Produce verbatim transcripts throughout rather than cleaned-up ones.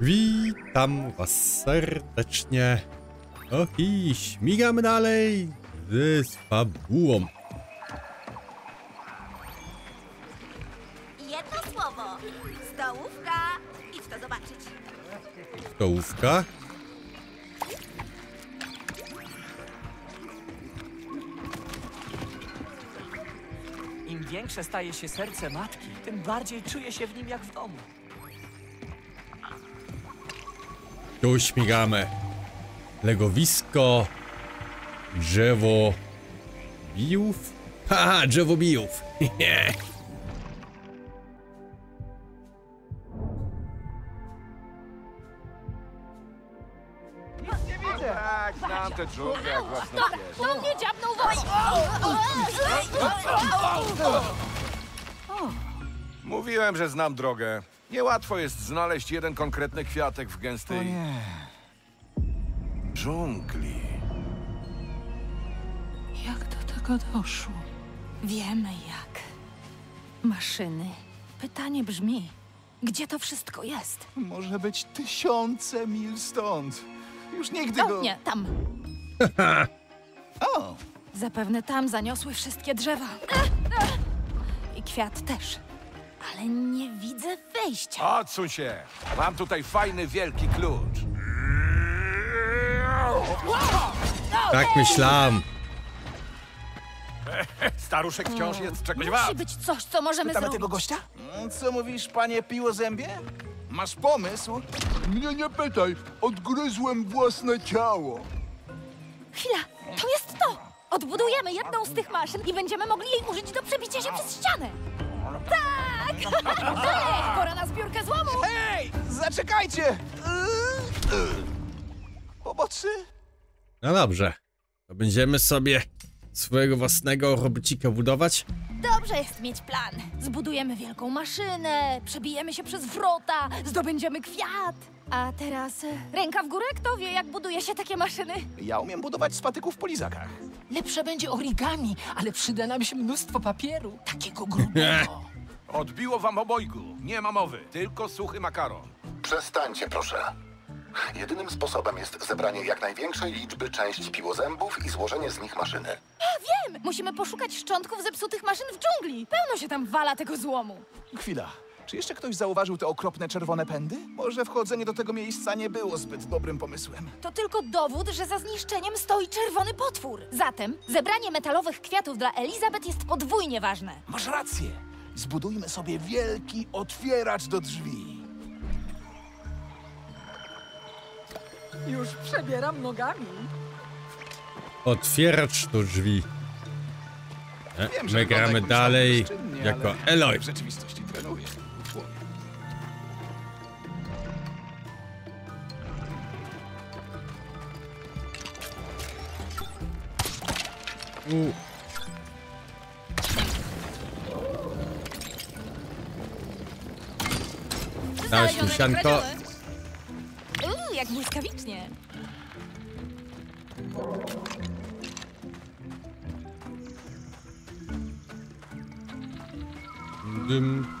Witam was serdecznie. Och, i śmigamy dalej z fabułą. Jedno słowo. Stołówka. Idź to zobaczyć. Stołówka. Im większe staje się serce matki, tym bardziej czuje się w nim jak w domu. Tu śmigamy. Legowisko Drzewobijów. Haha, Drzewobijów. Nic nie widzę. Tak, znam te dżungle jak własną kieszeń. To mnie dziabnął wodą. Mówiłem, że znam drogę. Niełatwo jest znaleźć jeden konkretny kwiatek w gęstej... O nie... dżungli. Jak do tego doszło? Wiemy jak. Maszyny. Pytanie brzmi, gdzie to wszystko jest? Może być tysiące mil stąd. Już nigdy no, go... nie, tam. O! Zapewne tam zaniosły wszystkie drzewa. I kwiat też. Ale nie widzę wyjścia. Odsuń się! Mam tutaj fajny, wielki klucz. Tak myślałam. Staruszek wciąż jest czegoś wart. Musi być coś, co możemy Pytamy zrobić. Tego gościa? Co mówisz, panie piłozębie? Masz pomysł? Mnie nie pytaj. Odgryzłem własne ciało. Chwila, to jest to! Odbudujemy jedną z tych maszyn i będziemy mogli jej użyć do przebicia się przez ścianę. Tak! Dalej! Pora na zbiórkę złomu! Hej! Zaczekajcie! Pomocy? No dobrze. To będziemy sobie swojego własnego robocika budować? Dobrze jest mieć plan. Zbudujemy wielką maszynę, przebijemy się przez wrota, zdobędziemy kwiat. A teraz ręka w górę, kto wie, jak buduje się takie maszyny? Ja umiem budować z patyków po lizakach. Lepsze będzie origami, ale przyda nam się mnóstwo papieru. Takiego grubego. Odbiło wam obojgu. Nie ma mowy. Tylko suchy makaron. Przestańcie, proszę. Jedynym sposobem jest zebranie jak największej liczby części piłozębów i złożenie z nich maszyny. A, wiem! Musimy poszukać szczątków zepsutych maszyn w dżungli. Pełno się tam wala tego złomu. Chwila. Czy jeszcze ktoś zauważył te okropne czerwone pędy? Może wchodzenie do tego miejsca nie było zbyt dobrym pomysłem. To tylko dowód, że za zniszczeniem stoi czerwony potwór. Zatem zebranie metalowych kwiatów dla Elizabeth jest podwójnie ważne. Masz rację. Zbudujmy sobie wielki otwieracz do drzwi. Już przebieram nogami. Otwieracz do drzwi. E, Wiem, my gramy dalej jako Aloy. W rzeczywistości trenuję. U. Dałeś mi sianko. Uuu, jak błyskawicznie. Dym.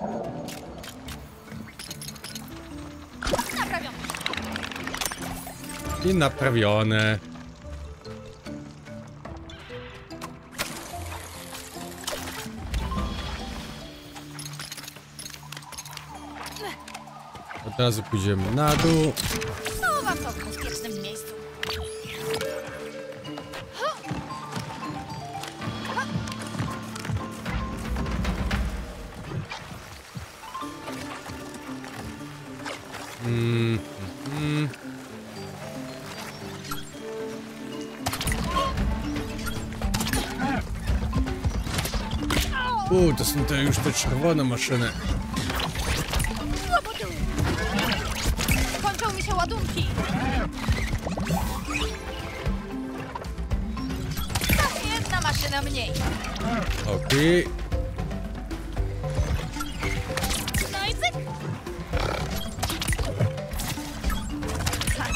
Naprawione. I naprawione. Od razu pójdziemy na dół. Chowa to w bezpiecznym miejscu. Mm, mm, mm. U, to są te już te czerwone maszyny. Ładunki. Ta jedna maszyna mniej. Okej. Okay. No i cyk.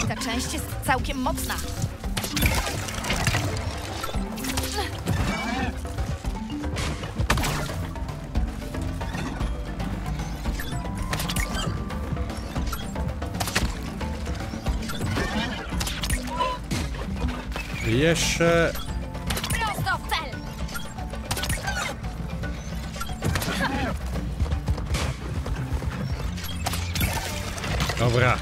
Ta część jest całkiem mocna. Jeszcze... Prosto w cel. Dobra.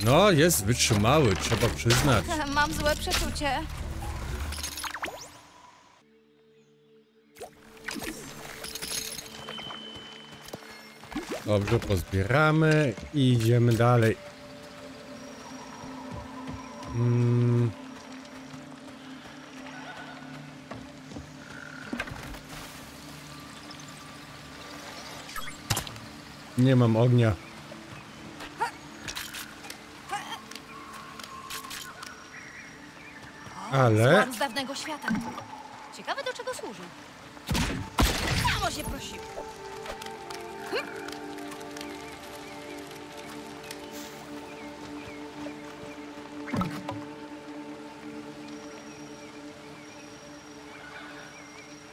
No, jest wytrzymały, trzeba przyznać. Mam złe przeczucie. Dobrze, pozbieramy i idziemy dalej. Hmm. Nie mam ognia. Ale... z dawnego świata. Ciekawe, do czego służy. Samo się prosiło.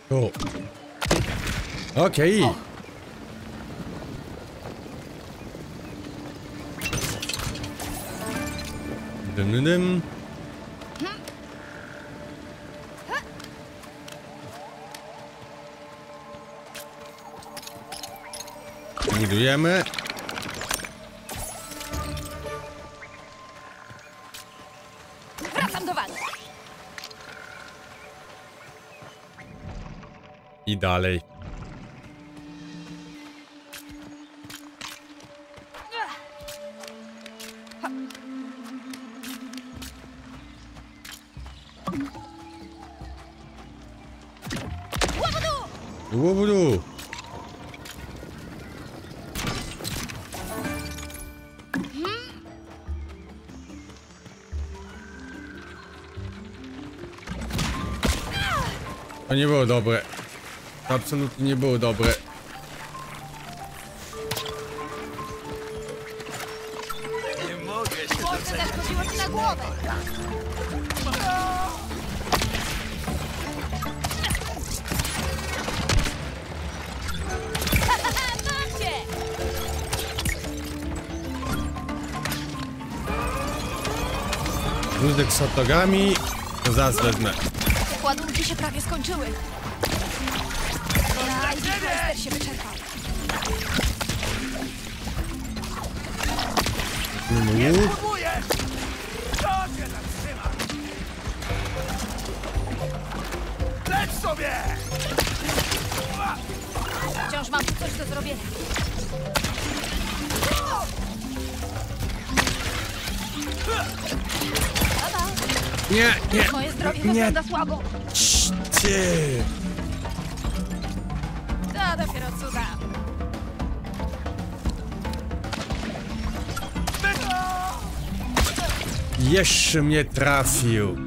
Cool. Okej. Okay. Dym, dym. Budujemy. Wracam do wanny. I dalej. Łobudu! To nie było dobre. To absolutnie nie było dobre. Nie mogę się doczekać na głowę. Wózdek z hotdogami. To zaraz wezmę. Ładunki się prawie skończyły. Ja i Lester się wyczerpał. Nie spróbuję! To się zatrzyma! Lecz sobie! Wciąż mam tu coś do zrobienia. Nie, nie, moje zdrowie wygląda słabo. Ty. To dopiero cuda. Jeszcze mnie trafił.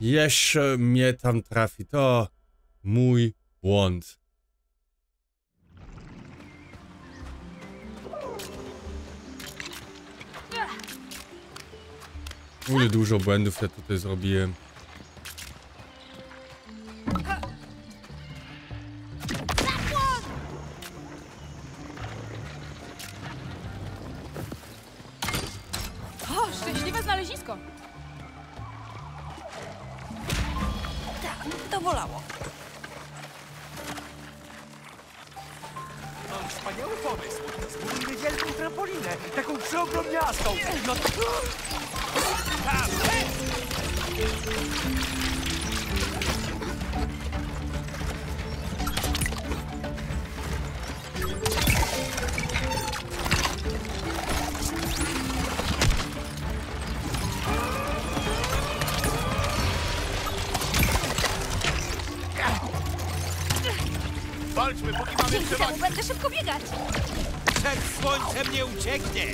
Jeszcze mnie tam trafi. To mój błąd. Ule dużo błędów ja tutaj zrobiłem. O, szczęśliwe znalezisko. Tak, to bolało. Mam wspaniały pomysł. Zbudujmy wielką trampolinę, taką przeogromniastą. No walczmy, póki mamy przewagę. Będę szybko biegać. Przed słońcem nie ucieknie.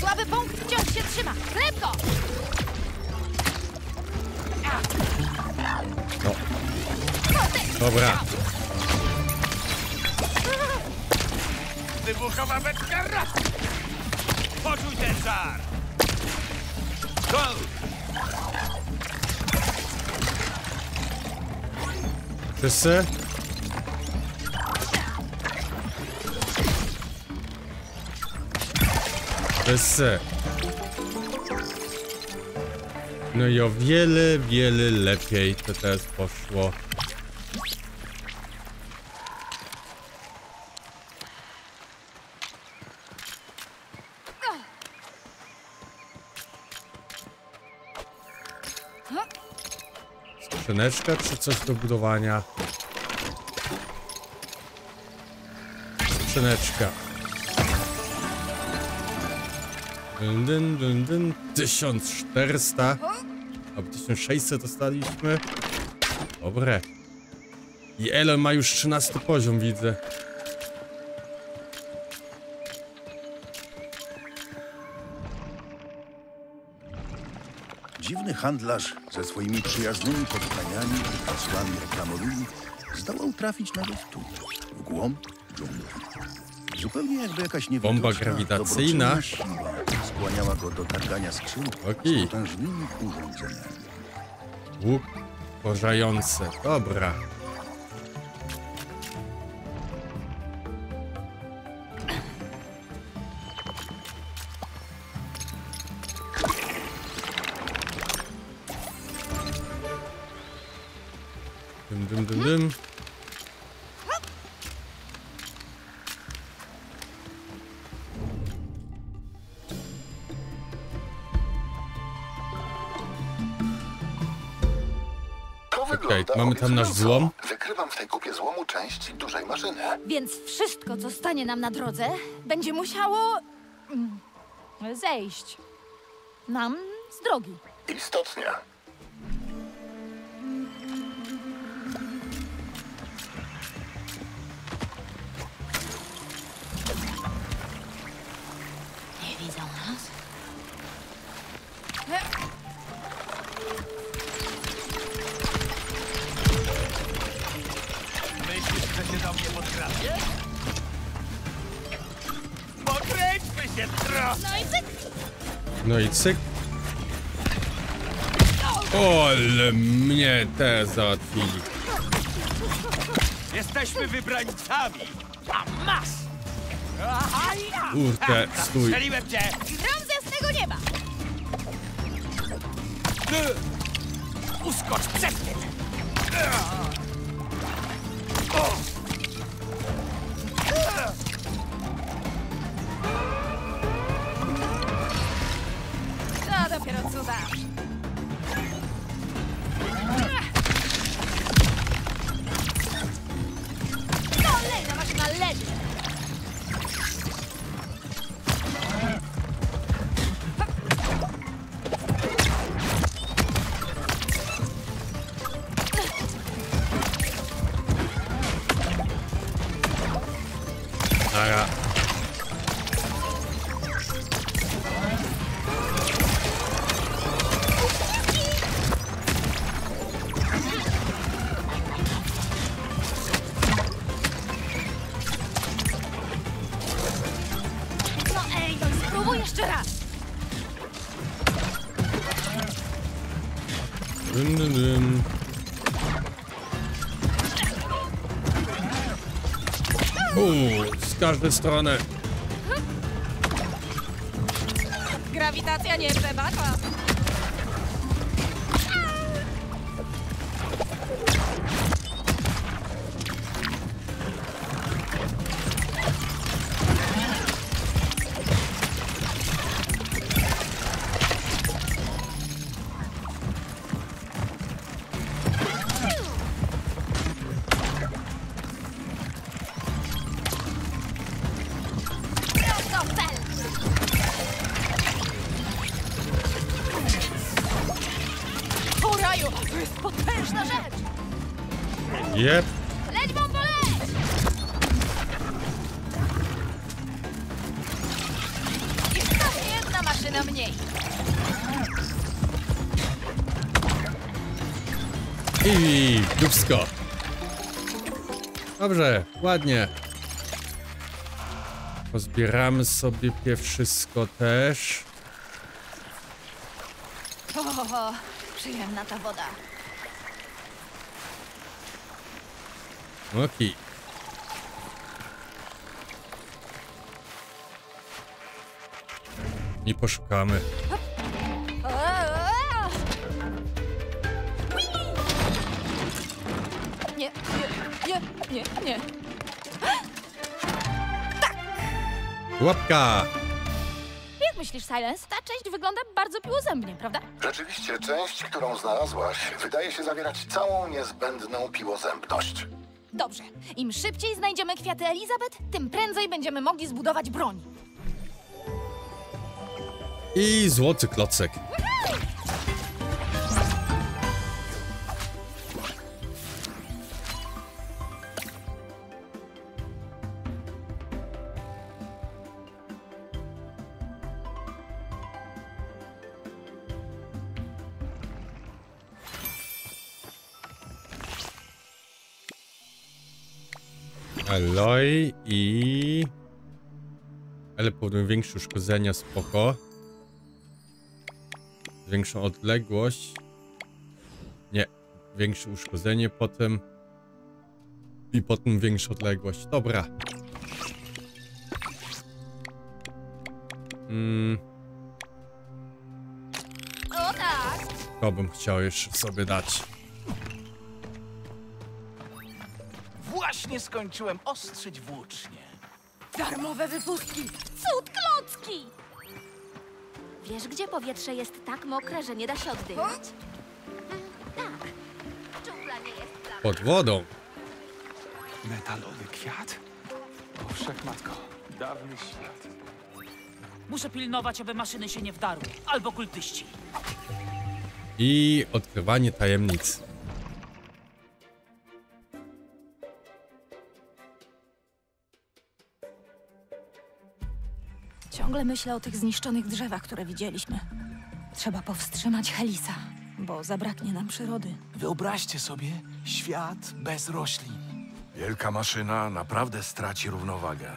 Słaby punkt wciąż się trzyma. Szybko! No. Dobra. Wybuchowa beczka raz! Poczuj ten czar! Go! Wszyscy? bez. No i o wiele, wiele lepiej to teraz poszło. Skrzyneczka czy coś do budowania? Skrzyneczka. Dun, dun, dun, dun. tysiąc czterysta. O, tysiąc sześćset dostaliśmy. Dobre. I Elon ma już trzynasty poziom, widzę. Dziwny handlarz ze swoimi przyjaznymi poddaniami i hasłami reklamowymi zdołał trafić nawet tu, w głąb dżungli. Zupełnie jakby jakaś bomba grawitacyjna skłaniała go do targania skrzyń z potężnymi urządzeniami. Łuk pożający, dobra. Dym, dym, dym, dym. Okej, okay, mamy tam nasz złom. Wykrywam w tej kupie złomu część dużej maszyny. Więc wszystko, co stanie nam na drodze, będzie musiało zejść nam z drogi. Istotnie. Nie widzą nas. Do mnie podkradnie? Pokręćmy się trochę! No i cyk! No i cyk! Ole mnie te załatwili! Jesteśmy wybrańcami! A masz! Kurde, stój! Strzeliłem cię! Grom z jasnego nieba! Uskocz przed tym! O! Dopiero cuda. Kolejna maszyna leci. Aga. Z każdej strony. Grawitacja nie przebacza. Yep. Leć, bombo, leć! Jest tam jedna maszyna mniej. I dupsko. Dobrze, ładnie. Pozbieramy sobie wszystko też. O, przyjemna ta woda. Okej. Okay. nie poszukamy. Nie, nie, nie, nie. Tak! Łapka! Jak myślisz, Silence? Ta część wygląda bardzo piłozębnie, prawda? Rzeczywiście, część, którą znalazłaś, wydaje się zawierać całą niezbędną piłozębność. Dobrze. Im szybciej znajdziemy kwiaty Elizabeth, tym prędzej będziemy mogli zbudować broń. I złoty klocek. Aloy i... Ale powoduje większe uszkodzenia, spoko. Większą odległość. Nie, większe uszkodzenie potem. I potem większa odległość, dobra. Mm. To bym chciał jeszcze sobie dać. Właśnie skończyłem ostrzyć włócznie. Darmowe wypustki! Cud klocki! Wiesz, gdzie powietrze jest tak mokre, że nie da się oddychać? Tak. Dżungla nie jest dla mnie. Pod wodą. Metalowy kwiat? O, wszechmatko. Dawny świat. Muszę pilnować, aby maszyny się nie wdarły. Albo kultyści. I odkrywanie tajemnic. Ciągle myślę o tych zniszczonych drzewach, które widzieliśmy. Trzeba powstrzymać Helisa, bo zabraknie nam przyrody. Wyobraźcie sobie świat bez roślin. Wielka maszyna naprawdę straci równowagę.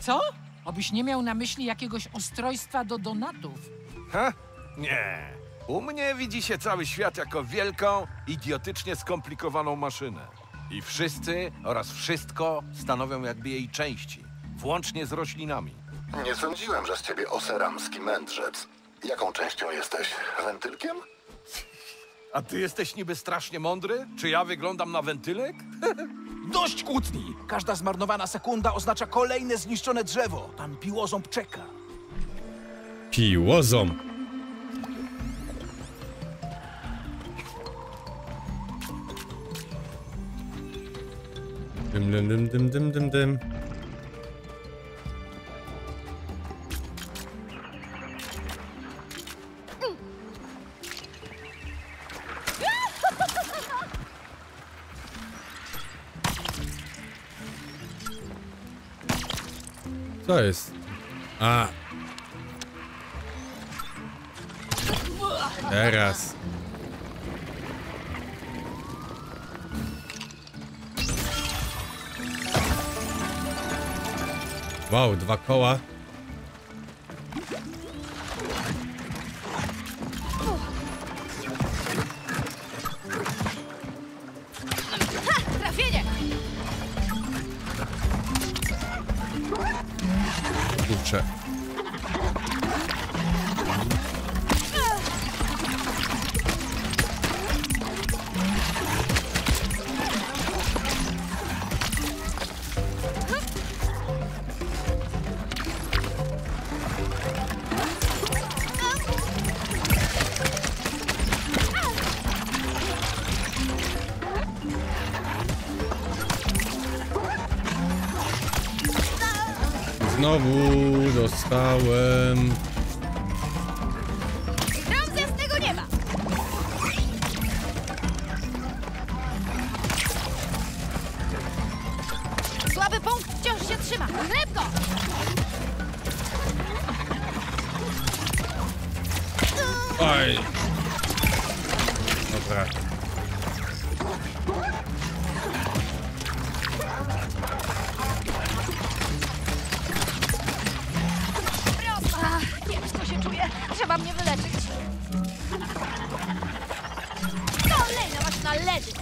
Co? Obyś nie miał na myśli jakiegoś ustrojstwa do donatów. Ha? Nie. U mnie widzi się cały świat jako wielką, idiotycznie skomplikowaną maszynę. I wszyscy oraz wszystko stanowią jakby jej części, włącznie z roślinami. Nie sądziłem, że z ciebie oseramski mędrzec. Jaką częścią jesteś? Wentylkiem? A ty jesteś niby strasznie mądry? Czy ja wyglądam na wentylek? Dość kłótni! Każda zmarnowana sekunda oznacza kolejne zniszczone drzewo. Pan piłoząb czeka. Piłoząb. Dym, dym, dym, dym, dym, dym, dym. To jest. A. Teraz. Wow, dwa koła. Znowu dostałem. Trącę z tego nieba. Słaby punkt wciąż się trzyma. Szybko! Oj. Dobra. Trzeba mnie wyleczyć. Kolejna maszyna ledy.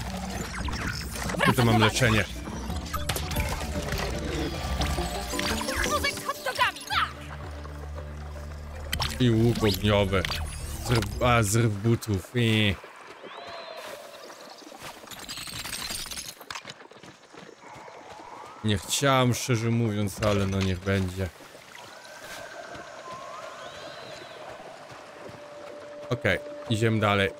Tutaj mam leczenie. Wózek z hot dogami. I łuk ogniowy. Zrb, a, zrb butów. Eee. Nie chciałem, szczerze mówiąc, ale no niech będzie. Okej, okay, idziemy dalej.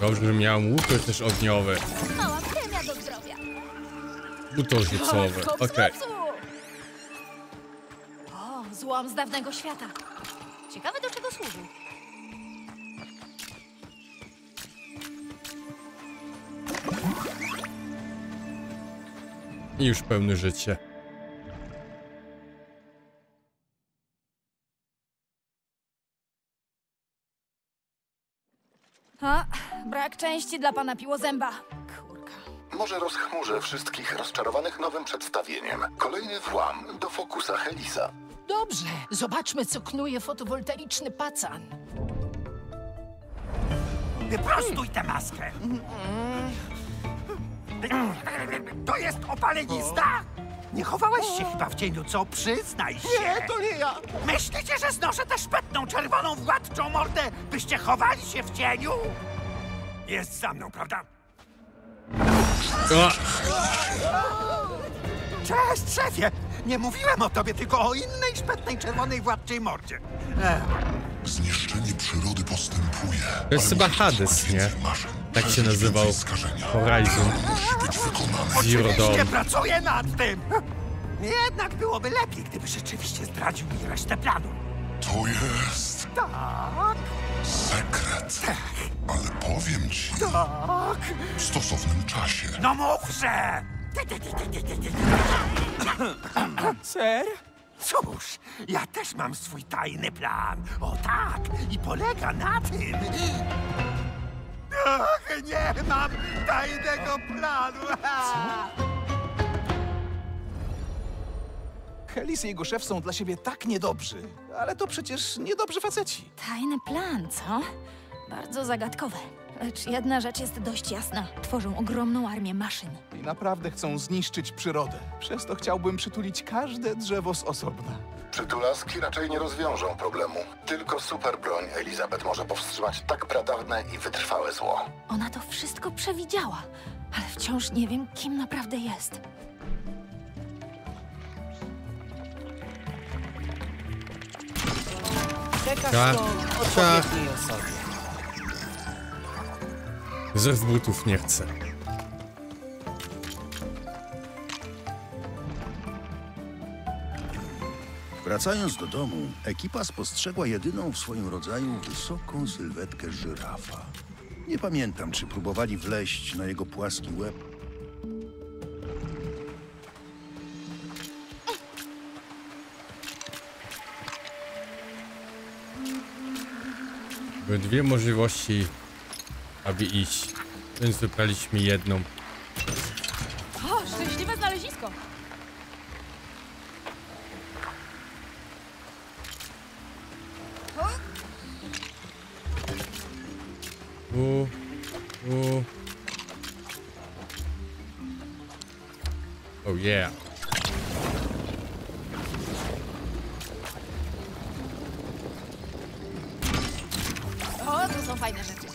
Dobrze, że miałem łuk, to jest też ogniowy. Butorzucowy, okej. O, złom z dawnego świata. Ciekawe, do czego służył. I już pełne życie. Brak części dla pana Piłozęba. Kurka. Może rozchmurzę wszystkich rozczarowanych nowym przedstawieniem. Kolejny włam do fokusa Helisa. Dobrze, zobaczmy, co knuje fotowoltaiczny pacan. Wyprostuj tę maskę. To jest opalenizna? Nie chowałeś się chyba w cieniu, co? Przyznaj się. Nie, to nie ja. Myślicie, że znoszę tę szpetną, czerwoną, władczą mordę, byście chowali się w cieniu? Jest za mną, prawda? O! Cześć, szefie! Nie mówiłem o tobie, tylko o innej szpetnej, czerwonej, władczej mordzie. Ech. Zniszczenie przyrody postępuje. To jest chyba Hades, nie? Tak się nazywał Horizon Zero Dawn. Oczywiście pracuję nad tym! Jednak byłoby lepiej, gdyby rzeczywiście zdradził mi resztę planu. To jest... Tak... sekret. Tak. Ale powiem ci... Tak... w stosownym czasie. No mówże! Ser? Cóż, ja też mam swój tajny plan. O tak! I polega na tym... Ach, nie mam tajnego planu! Co? Helis i jego szef są dla siebie tak niedobrzy. Ale to przecież niedobrzy faceci. Tajny plan, co? Bardzo zagadkowe. Lecz jedna rzecz jest dość jasna. Tworzą ogromną armię maszyn. I naprawdę chcą zniszczyć przyrodę. Przez to chciałbym przytulić każde drzewo z osobna. Przytulaski raczej nie rozwiążą problemu. Tylko superbroń Elizabeth może powstrzymać tak pradawne i wytrwałe zło. Ona to wszystko przewidziała. Ale wciąż nie wiem, kim naprawdę jest. Czekasz do odpowiedniej osoby. Zerw butów nie chcę. Wracając do domu, ekipa spostrzegła jedyną w swoim rodzaju wysoką sylwetkę żyrafa. Nie pamiętam, czy próbowali wleźć na jego płaski łeb. Były dwie możliwości, aby iść, więc wybraliśmy jedną. O, szczęśliwe znalezisko! U, u. Oh yeah. Fajne rzeczy.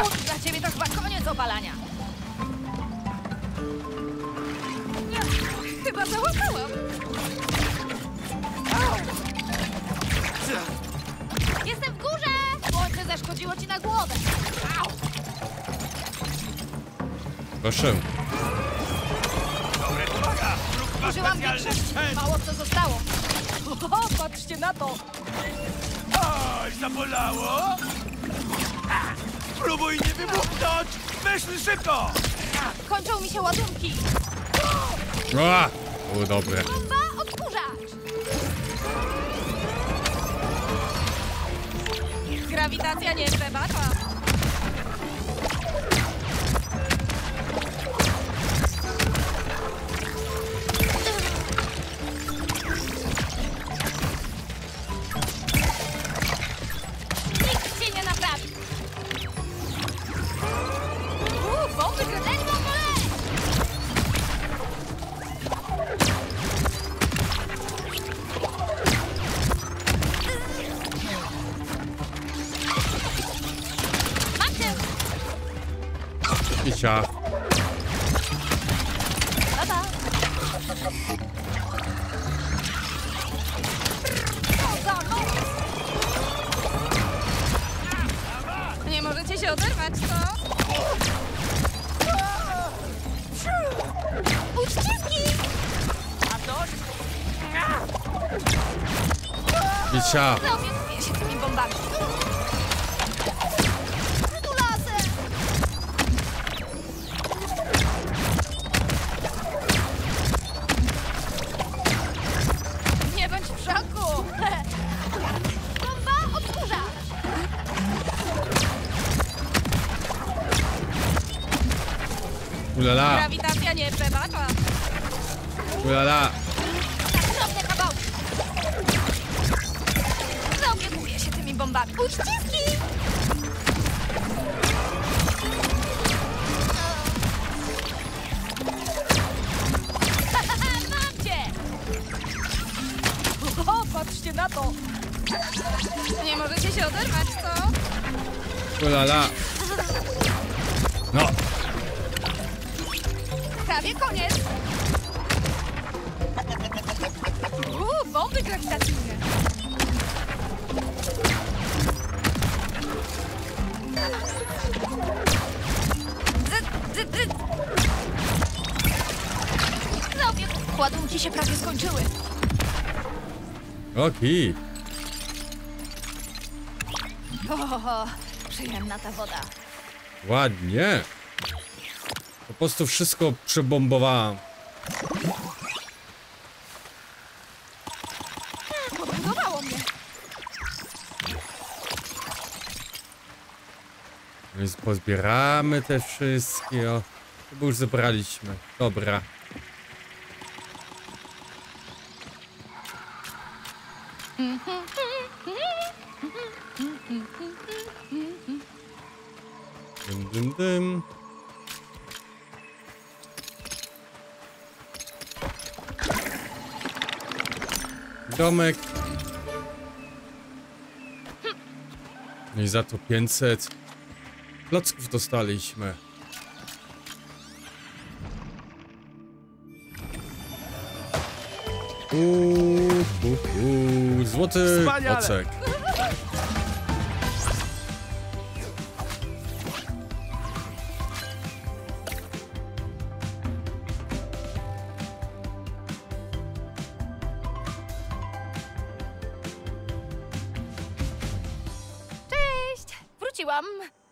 O, dla ciebie to chyba koniec opalania. Chyba załapałam. Jestem w górze! Słońce zaszkodziło ci na głowę. Proszę. Użyłam większości. Mało co zostało. O, patrzcie na to. Oj, zabolało? Próbuj nie wybuchnąć. Myśl szybko. Kończą mi się ładunki. A! O, dobre. Bomba odkurzacz. Grawitacja nie przebacza. Ciao. Nie możecie się oderwać, co? Uczciwki! A to? Ciao. Grawitacja nie przebacza. Ulala. Drobne kawałki. Zaopiekuję się tymi bombami. Uściski! Mam cię! O, patrzcie na to! Nie możecie się oderwać, co? Ulala. No. Prawie koniec! Uuu, bomby grawitacyjne! Zrobię! Ładunki się prawie skończyły! Okej! Ohoho, przyjemna ta woda! Ładnie! Po prostu wszystko przebombowałam. Podobało mnie. Więc pozbieramy te wszystkie. O, chyba już zebraliśmy. Dobra. Dym, dym, dym. Domek. No i za to pięćset klocków dostaliśmy. Uuu, bu, bu, złoty ocek.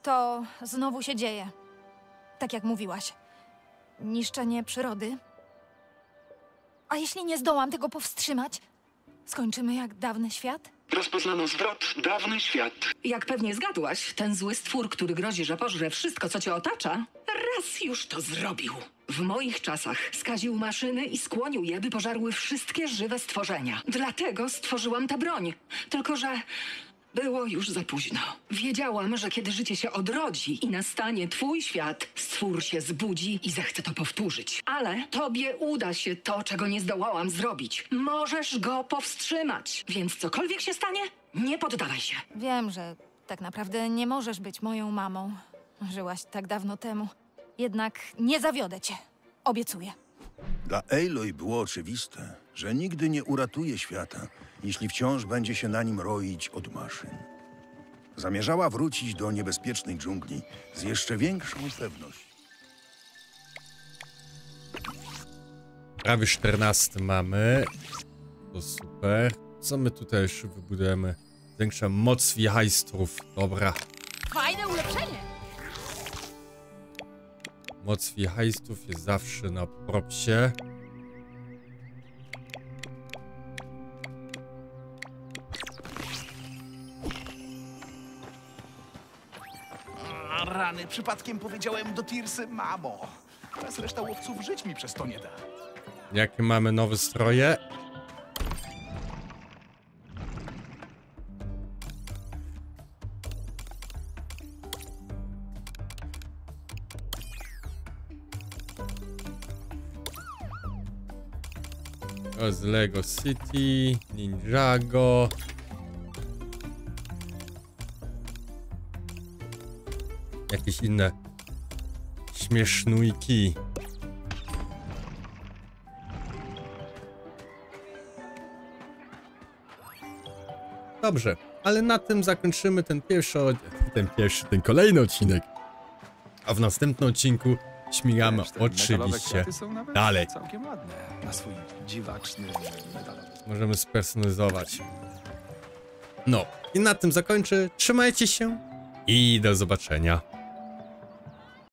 To znowu się dzieje. Tak jak mówiłaś. Niszczenie przyrody. A jeśli nie zdołam tego powstrzymać? Skończymy jak dawny świat? Rozpoznano zwrot, dawny świat. Jak pewnie zgadłaś, ten zły stwór, który grozi, że pożre wszystko, co cię otacza, raz już to zrobił. W moich czasach skaził maszyny i skłonił je, by pożarły wszystkie żywe stworzenia. Dlatego stworzyłam tę broń. Tylko że... było już za późno. Wiedziałam, że kiedy życie się odrodzi i nastanie twój świat, stwór się zbudzi i zechce to powtórzyć. Ale tobie uda się to, czego nie zdołałam zrobić. Możesz go powstrzymać. Więc cokolwiek się stanie, nie poddawaj się. Wiem, że tak naprawdę nie możesz być moją mamą. Żyłaś tak dawno temu. Jednak nie zawiodę cię. Obiecuję. Dla Aloy było oczywiste, że nigdy nie uratuje świata, jeśli wciąż będzie się na nim roić od maszyn. Zamierzała wrócić do niebezpiecznej dżungli z jeszcze większą pewnością. Prawie czternasty mamy. To super. Co my tutaj jeszcze wybudujemy? Większa moc wiechajstrów. Dobra. Fajne ulepszenie. Moc hajstów jest zawsze na propsie. Rany, przypadkiem powiedziałem do Tirsy mamo. Teraz reszta łowców żyć mi przez to nie da. Jakie mamy nowe stroje? Z Lego City, Ninjago. Jakieś inne śmiesznujki. Dobrze, ale na tym zakończymy ten pierwszy, ten pierwszy, ten kolejny odcinek. A w następnym odcinku śmigamy oczywiście dalej. Całkiem ładne, na swój dziwaczny medal. Możemy spersonalizować. No i na tym zakończę. Trzymajcie się i do zobaczenia.